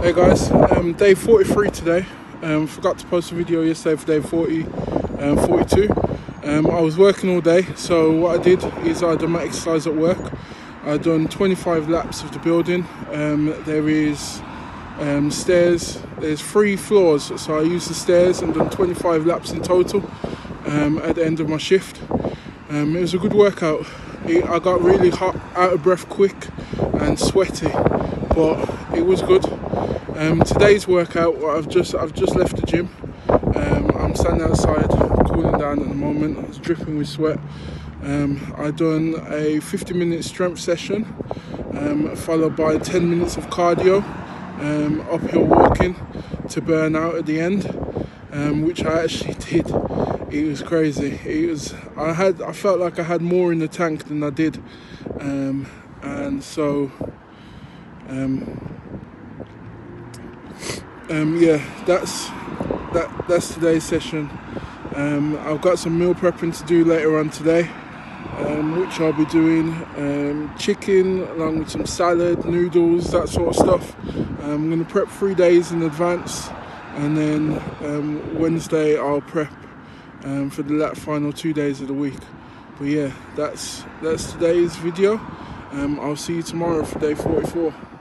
Hey guys, day 43 today. Forgot to post a video yesterday for day 40 and 42. I was working all day, so what I did is I done my exercise at work. I've done 25 laps of the building. There is stairs, there's 3 floors, so I used the stairs and done 25 laps in total at the end of my shift. It was a good workout. I got really hot, out of breath quick and sweaty, but it was good. Today's workout, I've just left the gym. I'm standing outside cooling down at the moment. I was dripping with sweat. I done a 50-minute strength session followed by 10 minutes of cardio, uphill walking to burn out at the end, which I actually did. It was crazy. I felt like I had more in the tank than I did, and so yeah, that's today's session. I've got some meal prepping to do later on today, which I'll be doing chicken along with some salad, noodles, that sort of stuff. I'm going to prep 3 days in advance, and then Wednesday I'll prep for the final 2 days of the week. But yeah, that's today's video. I'll see you tomorrow for day 44.